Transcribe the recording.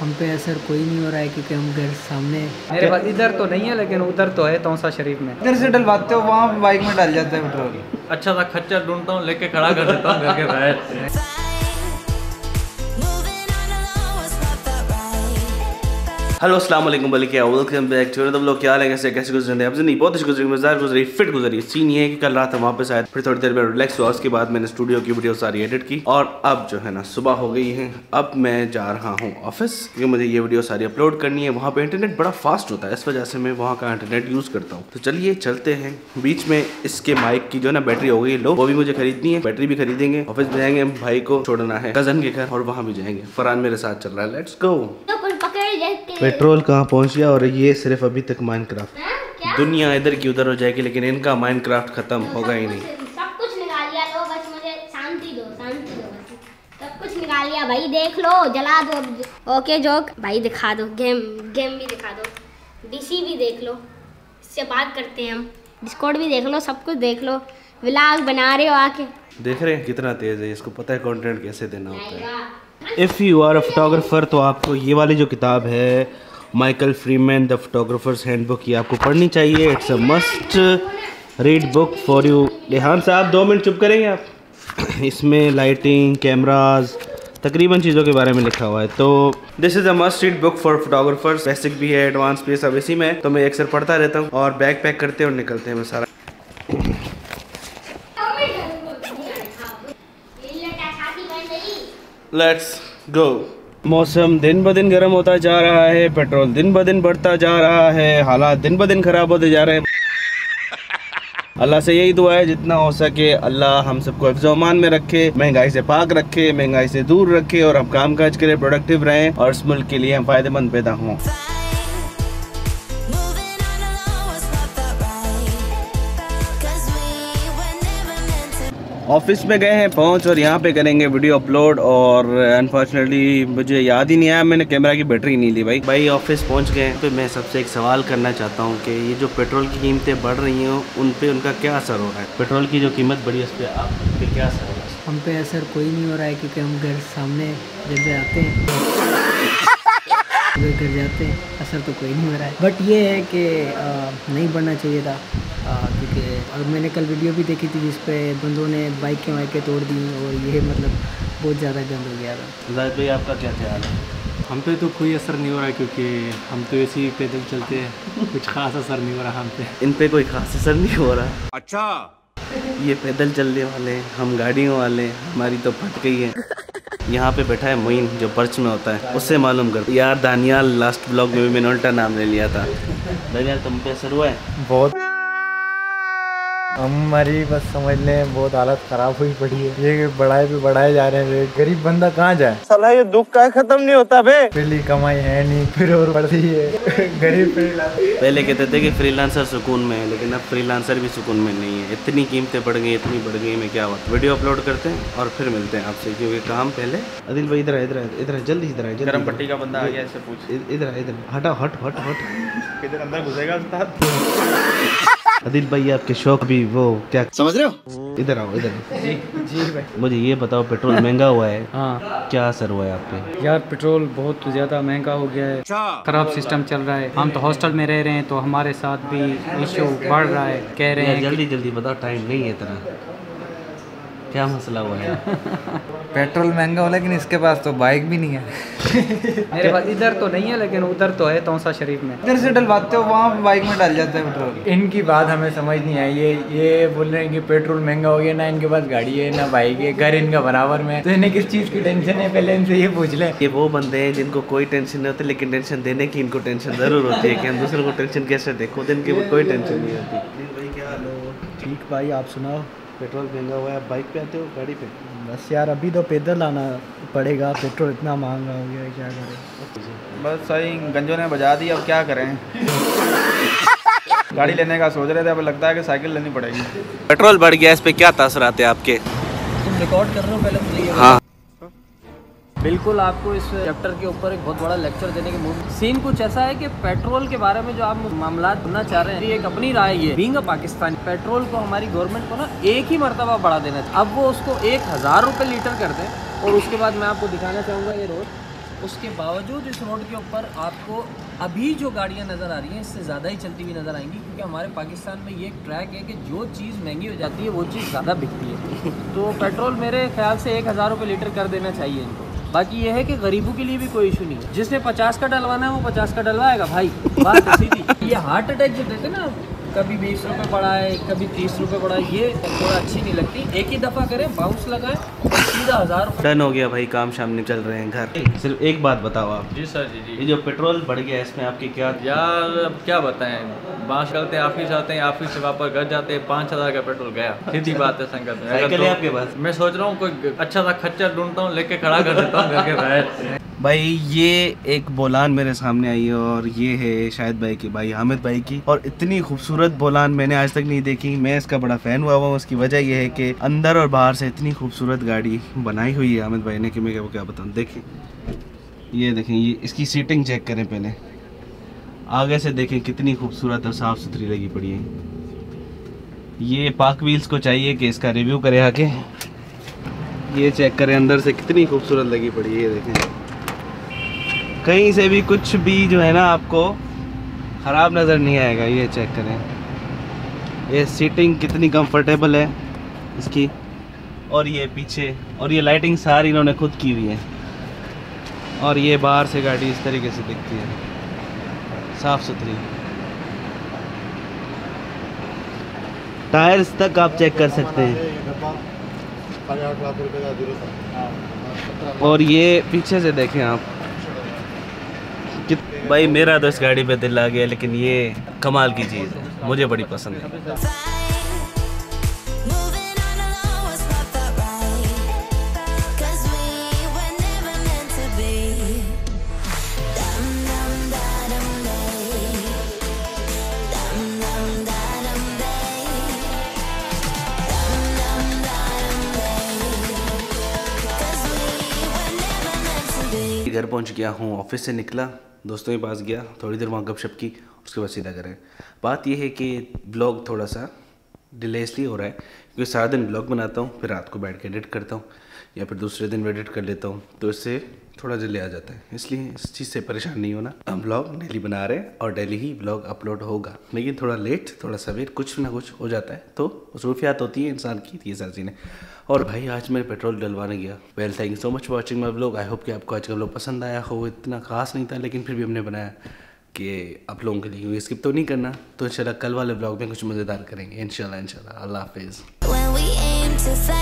हम पे असर कोई नहीं हो रहा है क्योंकि हम घर सामने मेरे पास इधर तो नहीं है लेकिन उधर तो है तौसा शरीफ में। इधर से डलवाते हो वहाँ बाइक में डाल जाता है पेट्रोल। अच्छा सा खच्चर ढूंढता हूँ लेके खड़ा कर देता हूँ घर के बाहर। हेलो अस्सलाम वालेकुम welcome back to the vlog. क्या हाल है, कैसे गुजर रहे हैं? आपसे नहीं बहुत अच्छी गुजरी, मज़ेदार गुजरी, फिट गुजरी। सीन ये है कि कल रात हम वापस आए, फिर थोड़ी देर में रिलैक्स हुआ, उसके बाद मैंने स्टूडियो की वीडियो सारी एडिट की और अब जो है ना सुबह हो गई है। अब मैं जा रहा हूँ ऑफिस क्योंकि मुझे ये वीडियो सारी अपलोड करनी है। वहाँ पर इंटरनेट बड़ा फास्ट होता है, इस वजह से मैं वहाँ का इंटरनेट यूज़ करता हूँ। तो चलिए चलते हैं। बीच में इसके माइक की जो है ना बैटरी हो गई लो, वो भी मुझे खरीदनी है। बैटरी भी खरीदेंगे, ऑफिस जाएंगे, भाई को छोड़ना है कज़न के घर और वहाँ भी जाएंगे। फरहान मेरे साथ चल रहा है, लेट्स गो। पेट्रोल कहाँ पहुँच गया और ये सिर्फ अभी तक माइनक्राफ्ट। दुनिया इधर की उधर हो जाएगी लेकिन इनका माइनक्राफ्ट खत्म होगा ही नहीं। सब कुछ निकाल लिया, लो बस मुझे शांति दो, शांति दो बस। सब कुछ निकाल लिया भाई, देख लो, जला दो। ओके जोक भाई दिखा दो, गेम भी दिखा दो, डीसी भी देख लो, इससे बात करते हैं हम, डिस्कॉर्ड भी देख लो, सब कुछ देख लो। व्लॉग बना रहे हो आके, देख रहे हैं कितना तेज है, इसको पता है कंटेंट कैसे देना होता है। If you are a photographer तो आपको ये वाली जो किताब है Michael Freeman the photographer's handbook, ये आपको पढ़नी चाहिए। It's a must read book for you. Rehan साहब 2 मिनट चुप करेंगे आप। इसमें लाइटिंग, कैमराज, तकरीबन चीज़ों के बारे में लिखा हुआ है। तो this is a must read book for photographers. Basic भी है, एडवांस भी है, सब इसी में है। तो मैं अक्सर पढ़ता रहता हूँ और बैग पैक करते और निकलते हैं। मैं सारा लेट्स गो। मौसम दिन ब दिन गर्म होता जा रहा है, पेट्रोल दिन ब दिन बढ़ता जा रहा है, हालात दिन ब दिन ख़राब होते जा रहे हैं। अल्लाह से यही दुआ है जितना हो सके अल्लाह हम सबको हिफ़्ज़-ओ-अमान में रखे, महंगाई से पाक रखे, महंगाई से दूर रखे और हम काम काज के लिए प्रोडक्टिव रहें और इस मुल्क के लिए हम फ़ायदेमंद पैदा हों। ऑफिस में गए हैं पहुंच और यहाँ पे करेंगे वीडियो अपलोड और अनफॉर्चुनेटली मुझे याद ही नहीं आया, मैंने कैमरा की बैटरी नहीं ली। भाई ऑफिस पहुंच गए हैं। तो मैं सबसे एक सवाल करना चाहता हूँ कि ये जो पेट्रोल की कीमतें बढ़ रही हैं उन पे उनका क्या असर हो रहा है? पेट्रोल की जो कीमत बढ़ी उस पर आप पे क्या असर हो रहा है? हम पे असर कोई नहीं हो रहा है क्योंकि हम घर सामने जब आते हैं घर जाते हैं, असर तो कोई नहीं हो रहा है। बट ये है कि नहीं बढ़ना चाहिए था क्योंकि और मैंने कल वीडियो भी देखी थी जिस पे बंदों ने बाइकें वाइकें तोड़ दी और ये मतलब बहुत ज़्यादा गंद हो गया था। जाहिद भाई आपका क्या ख्याल है? हम पे तो कोई असर नहीं हो रहा है क्योंकि हम तो ऐसे ही पैदल चलते हैं, कुछ खास असर नहीं हो रहा हम पे। इन पर कोई खास असर नहीं हो रहा है। अच्छा ये पैदल चलने वाले, हम गाड़ियों वाले, हमारी तो फट गई है। यहाँ पे बैठा है मोइन जो पर्च में होता है, उससे मालूम कर यार। दानियाल लास्ट ब्लॉग में भी मैंने उल्टा नाम ले लिया था। दानियाल तुम पे असर हुआ है? बहुत, हमारी बस समझ लें बहुत हालत खराब हुई पड़ी है। ये बढ़ाए पे बढ़ाए जा रहे हैं, गरीब बंदा कहाँ जाए साला, ये दुख का खत्म नहीं होता बे। पहली कमाई है नहीं फिर और बढ़ती है। गरीब फ्रीलांसर पहले कहते थे कि फ्रीलांसर सुकून में है लेकिन अब फ्रीलांसर भी सुकून में नहीं है। इतनी कीमतें बढ़ गई, इतनी बढ़ गई, मैं क्या बात। वीडियो अपलोड करते हैं और फिर मिलते हैं आपसे क्योंकि काम पहले। अदिल भाई इधर इधर इधर जल्दी इधर आए, गरम पट्टी का बंदा आ गया, इससे पूछ इधर इधर हटा हट हट हट इधर अंदर घुसेगा। अदिल भाई आपके शौक भी वो क्या समझ रहे हो? इधर आओ इधर। जी भाई मुझे ये बताओ पेट्रोल महंगा हुआ है, हाँ क्या असर हुआ है आप पे? यार पेट्रोल बहुत ज्यादा महंगा हो गया है, खराब सिस्टम चल रहा है। हम तो हॉस्टल में रह रहे हैं तो हमारे साथ भी इश्यू बढ़ रहा है। कह रहे हैं जल्दी जल्दी बताओ, टाइम नहीं है इतना, क्या मसला हुआ है? पेट्रोल महंगा हो लेकिन इसके पास तो बाइक भी नहीं है। मेरे पास इधर तो नहीं है लेकिन उधर तो है तौसा शरीफ में। इधर से डलवाते हो वहाँ बाइक में डाल जाता है पेट्रोल। इनकी बात हमें समझ नहीं आई है। ये बोल रहे हैं कि पेट्रोल महंगा हो गया, ना इनके पास गाड़ी है ना बाइक है, घर इनका बराबर में, तो इन्हें किस चीज़ की टेंशन है पहले इनसे ये पूछ ले। ये वो बंदे हैं जिनको कोई टेंशन नहीं होती लेकिन टेंशन देने की इनको टेंशन ज़रूर होती है कि हम दूसरों को टेंशन कैसे दें, खुद इनकी कोई टेंशन नहीं होती। ठीक भाई आप सुनाओ, पेट्रोल महंगा हुआ है, बाइक पे आते हो गाड़ी पे? बस यार अभी तो पैदल आना पड़ेगा, पेट्रोल इतना महंगा हो गया है क्या करें। बस सही गंजों ने बजा दी, अब क्या करें। गाड़ी लेने का सोच रहे थे, अब लगता है कि साइकिल लेनी पड़ेगी। पेट्रोल बढ़ गया, इस पे क्या तासर आते हैं आपके? तुम रिकॉर्ड कर रहे हो पहले मुझे ये? हाँ बिल्कुल, आपको इस चैप्टर के ऊपर एक बहुत बड़ा लेक्चर देने के मूड। सीन कुछ ऐसा है कि पेट्रोल के बारे में जो आप मामला सुनना चाह रहे हैं, ये एक अपनी राय है। बीइंग अ पाकिस्तान पेट्रोल को हमारी गवर्नमेंट को ना एक ही मरतबा बढ़ा देना था। अब वो उसको 1000 रुपये लीटर कर दें और उसके बाद मैं आपको दिखाना चाहूँगा ये रोड उसके बावजूद इस रोड के ऊपर आपको अभी जो गाड़ियां नज़र आ रही हैं इससे ज़्यादा ही चलती हुई नज़र आएंगी, क्योंकि हमारे पाकिस्तान में ये एक ट्रैक है कि जो चीज़ महंगी हो जाती है वो चीज़ ज़्यादा बिकती है। तो पेट्रोल मेरे ख्याल से 1000 रुपये लीटर कर देना चाहिए इनको। बाकी ये है कि गरीबों के लिए भी कोई इशू नहीं है, जिसने 50 का डलवाना है वो 50 का डलवाएगा भाई, बात सीधी। ये हार्ट अटैक जो देते ना, कभी 20 रुपये पड़ा है, कभी 30 रुपये पड़ा है, ये थोड़ा अच्छी नहीं लगती। एक ही दफ़ा करें, बाउंस लगाएं, सीधा 1000 रुपये। डन हो गया भाई, काम शाम निकल रहे हैं घर। सिर्फ एक बात बताओ आप। जी सर। जी जी। ये जो पेट्रोल बढ़ गया इसमें आपकी क्या? यार अब क्या बताएं, बांस करते हैं ऑफिस आते हैं, ऑफिस से वापस घर जाते हैं, 5000 का पेट्रोल गया। सीधी बात है संगत में। आपके पास मैं सोच रहा हूँ कोई अच्छा सा खच्चर ढूंढता हूँ, लेके खड़ा कर देता हूँ घर के बाहर। भाई ये एक बोलान मेरे सामने आई है और ये है शाहिद भाई की, भाई हामिद भाई की, और इतनी खूबसूरत बोलान मैंने आज तक नहीं देखी। मैं इसका बड़ा फ़ैन हुआ हूँ। उसकी वजह ये है कि अंदर और बाहर से इतनी खूबसूरत गाड़ी बनाई हुई है हामिद भाई ने कि मैं क्या बताऊँ। देखें, ये देखें, ये इसकी सीटिंग चेक करें पहले, आगे से देखें कितनी खूबसूरत और साफ़ सुथरी लगी पड़ी है। ये पाक व्हील्स को चाहिए कि इसका रिव्यू करें आके। ये चेक करें अंदर से कितनी खूबसूरत लगी पड़ी है। ये देखें, कहीं से भी कुछ भी जो है ना आपको ख़राब नज़र नहीं आएगा। ये चेक करें, ये सीटिंग कितनी कंफर्टेबल है इसकी, और ये पीछे, और ये लाइटिंग सारी इन्होंने खुद की हुई है, और ये बाहर से गाड़ी इस तरीके से दिखती है, साफ़ सुथरी। टायर्स तक आप चेक कर सकते हैं, और ये पीछे से देखें आप। भाई मेरा तो इस गाड़ी पे दिल आ गया, लेकिन ये कमाल की चीज़ है, मुझे बड़ी पसंद है। घर पहुंच गया हूँ, ऑफिस से निकला, दोस्तों के पास गया, थोड़ी देर वहाँ गपशप की, उसके बाद सीधा करें। बात यह है कि ब्लॉग थोड़ा सा डिले इसलिए हो रहा है क्योंकि सारा दिन ब्लॉग बनाता हूँ, फिर रात को बैठ के एडिट करता हूँ, या फिर दूसरे दिन एडिट कर लेता हूँ, तो इससे थोड़ा डिले आ जाता है। इसलिए इस चीज़ से परेशान नहीं होना, हम ब्लॉग डेली बना रहे हैं और डेली ही ब्लॉग अपलोड होगा, लेकिन थोड़ा लेट थोड़ा सवेर कुछ ना कुछ हो जाता है, तो मसरूफियात होती है इंसान की, ये सारी चीज़ें। और भाई आज मैं पेट्रोल डलवाने गया। Well thank you so much for watching my blog. I hope कि आपको आज का ब्लॉग पसंद आया हो। इतना खास नहीं था, लेकिन फिर भी हमने बनाया कि आप लोगों के लिए, स्किप तो नहीं करना। तो इंशाल्लाह कल वाले ब्लॉग में कुछ मज़ेदार करेंगे इंशाल्लाह। अल्लाह हाफिज़।